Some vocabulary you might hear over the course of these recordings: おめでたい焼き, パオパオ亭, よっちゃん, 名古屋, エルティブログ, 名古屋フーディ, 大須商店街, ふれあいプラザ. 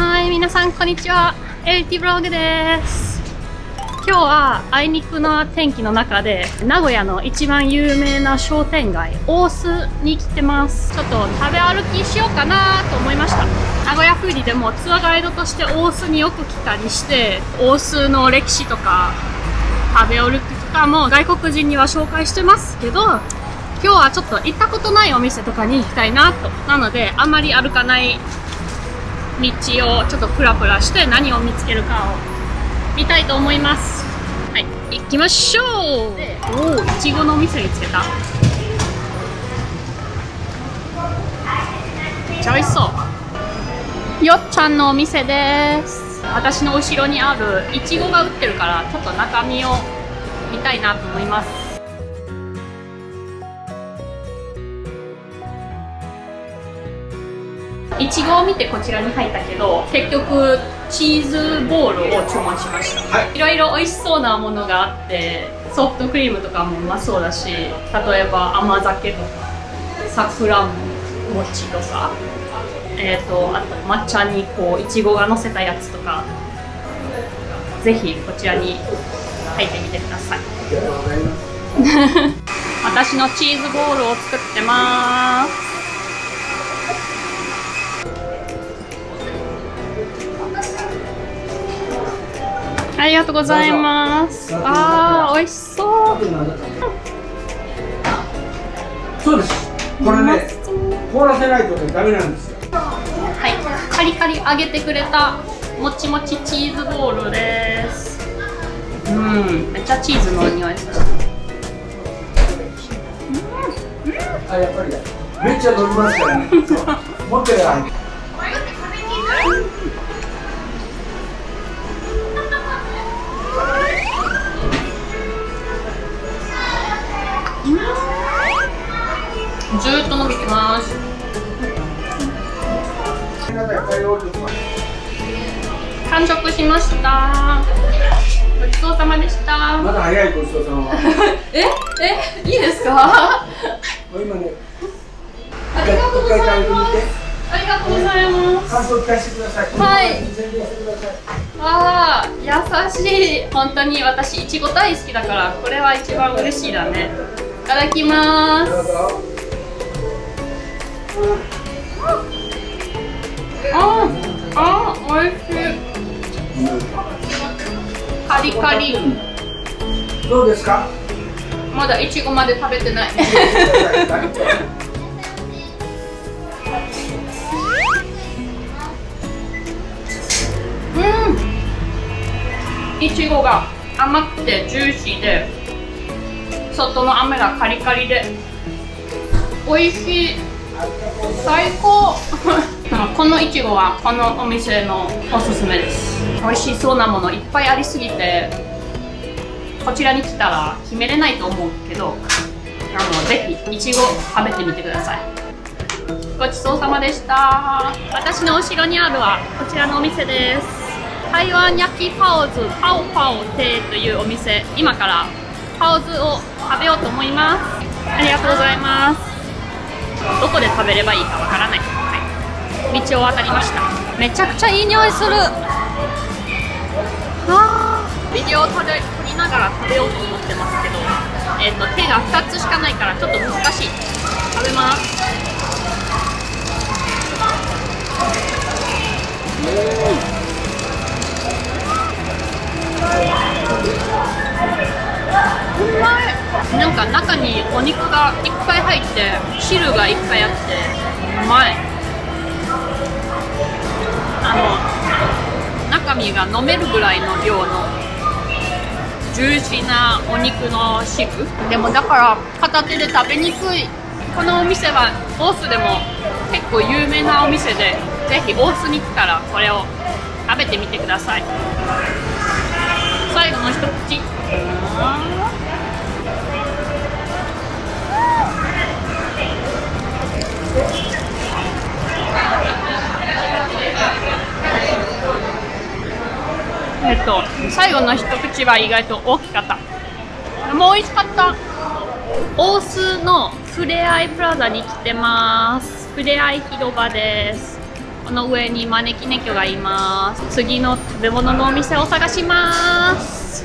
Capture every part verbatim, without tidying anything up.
はい、皆さんこんにちは。エルティブログです。今日はあいにくの天気の中で、名古屋の一番有名な商店街、大須に来てます。ちょっと食べ歩きしようかなと思いました。名古屋フーディでもツアーガイドとして大須によく来たりして、大須の歴史とか、食べ歩きとかも外国人には紹介してますけど、今日はちょっと行ったことないお店とかに行きたいなと。なので、あんまり歩かない道をちょっとプラプラして何を見つけるかを見たいと思います。はい、行きましょう。おお、いちごのお店見つけた。めっちゃ美味しそう。よっちゃんのお店です。私の後ろにあるいちごが売ってるから、ちょっと中身を見たいなと思います。いちごを見てこちらに入ったけど、結局チーズボールを注文しました、はい、いろいろ美味しそうなものがあって、ソフトクリームとかもうまそうだし、例えば甘酒とかさくらんぼ餅とか、えー、とあと抹茶にこういちごがのせたやつとか、ぜひこちらに入ってみてください。私のチーズボールを作ってます。ありがとうございます。ああ、美味しそう。そうです。これね、凍らせないとダメなんですよ。はい、カリカリ揚げてくれたもちもちチーズボールです。うん、めっちゃチーズの匂いする。うん、あ、やっぱりめっちゃ伸びますからね。持ってるわ。ずーっと伸びてます。完食しました。ごちそうさまでした。まだ早い。ごちそうさまはええ、いいですか。もう今ね、ありがとうございます。ありがとうございます。感想を聞かせてください。はい、ああ、優しい。本当に私いちご大好きだから、これは一番嬉しいだね。いただきます。ああ、おいしい。カリカリ。どうですか。まだいちごまで食べてない。うん。いちごが甘くてジューシーで、外の飴がカリカリでおいしい。最高。このいちごはこのお店のおすすめです。美味しそうなものいっぱいありすぎて、こちらに来たら決めれないと思うけど、あのぜひいちご食べてみてください。ごちそうさまでした。私の後ろにあるはこちらのお店です。台湾焼きパオズパオパオ亭というお店。今からパオズを食べようと思います。ありがとうございます。どこで食べればいいかわからない、はい、道を渡りました。めちゃくちゃいい匂いする。あー、ビデオを撮りながら食べようと思ってますけど、えーと、手がふたつしかないからちょっと難しい。食べます。うん、うまい。なんか中にお肉がいっぱい入って、汁がいっぱいあって、うまい。あの、中身が飲めるぐらいの量のジューシーなお肉の汁。でもだから片手で食べにくい。このお店は大須でも結構有名なお店で、ぜひ大須に来たらこれを食べてみてください。最後の一口。えっと、最後の一口は意外と大きかった。でも美味しかった。大須のふれあいプラザに来てます。ふれあい広場です。この上に招き猫がいます。次の食べ物のお店を探します。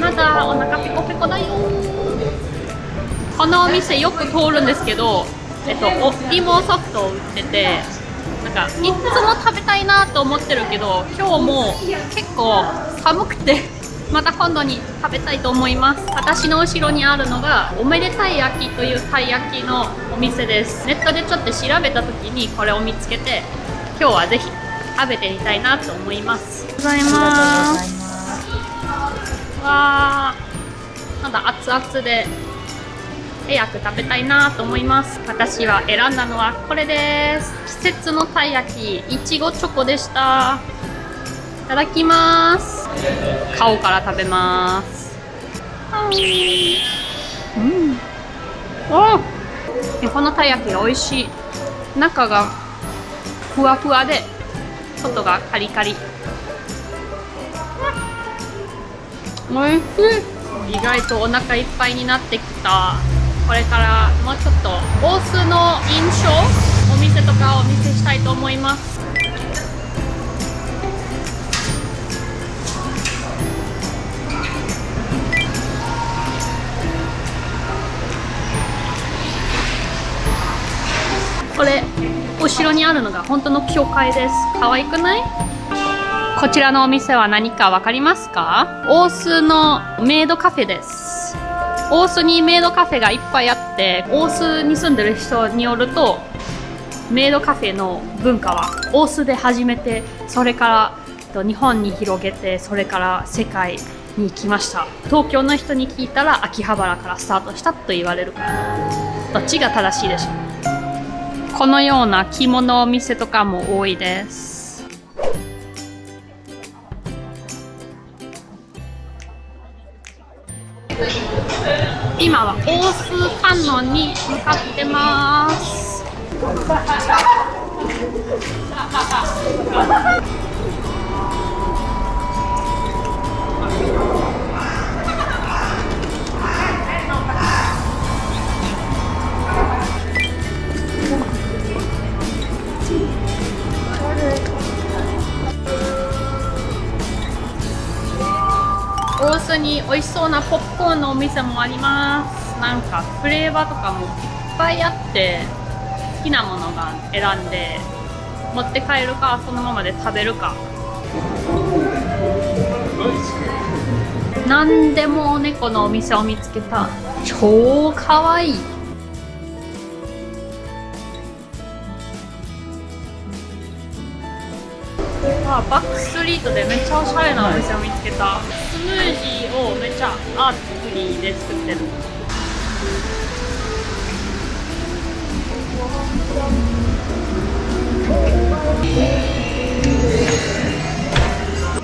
まだお腹ペコペコだよ。このお店よく通るんですけど、えっと、お芋ソフトを売ってて、なんかいつも食べたいなと思ってるけど、今日も結構寒くてまた今度に食べたいと思います。私の後ろにあるのがおめでたい焼きというたい焼きのお店です。ネットでちょっと調べた時にこれを見つけて、今日はぜひ食べてみたいなと思います。ありがとうございます。わー、まだ熱々で早く食べたいなと思います。私は選んだのはこれです。季節のたい焼きいちごチョコでした。いただきます。顔から食べます。うん、お、このたい焼きが美味しい。中がふわふわで外がカリカリ、うん、美味しい。意外とお腹いっぱいになってきた。これからもうちょっと大須の印象、お店とかをお見せしたいと思います。これ、後ろにあるのが本当の教会です。可愛くない？こちらのお店は何かわかりますか？大須のメイドカフェです。大須にメイドカフェがいっぱいあって、大須に住んでる人によると、メイドカフェの文化は大須で始めて、それから日本に広げて、それから世界に行きました。東京の人に聞いたら秋葉原からスタートしたと言われるから、どっちが正しいでしょう？このような着物お店とかも多いです。今は大須観音に向かってます。大須に美味しそうなポップコーンのお店もあります。なんかフレーバーとかもいっぱいあって、好きなものが選んで持って帰るか、そのままで食べるか。なんでもお猫のお店を見つけた。超かわいい。あ、バックストリートでめっちゃおしゃれなお店を見つけた。スムージーをめっちゃアートフリーで作ってる。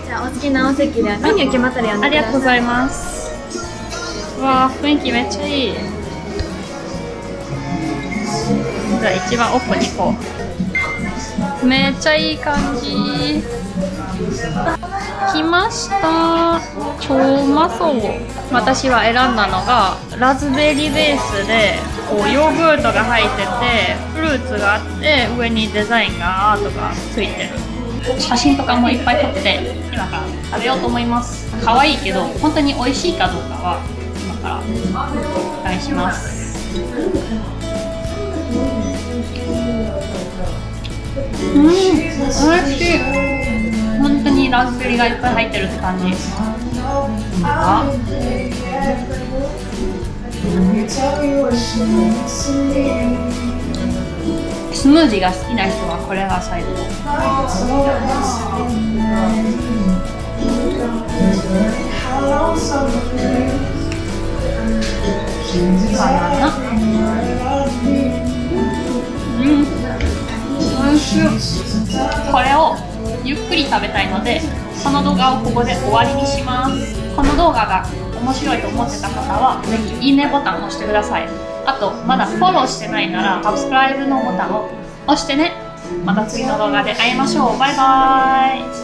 じゃあお好きなお席でメニュー決まったらやんでください。ありがとうございます。わあ、雰囲気めっちゃいい。じゃあ一番奥に行こう。めっちゃいい感じ。来ました。超うまそう。私は選んだのがラズベリーベースで、こうヨーグルトが入ってて、フルーツがあって、上にデザインがアートがついてる。写真とかもいっぱい撮ってて、今から食べようと思います。可愛いけど本当に美味しいかどうかは今からお願いします。うん、美味しい。本当にラズベリーがいっぱい入ってるって感じ。スムージーが好きな人はこれが最高。バナナ。うん。これをゆっくり食べたいので、この動画をここで終わりにします。この動画が面白いと思ってた方はぜひいいねボタンを押してください。あとまだフォローしてないならサブスクライブのボタンを押してね。また次の動画で会いましょう。バイバーイ。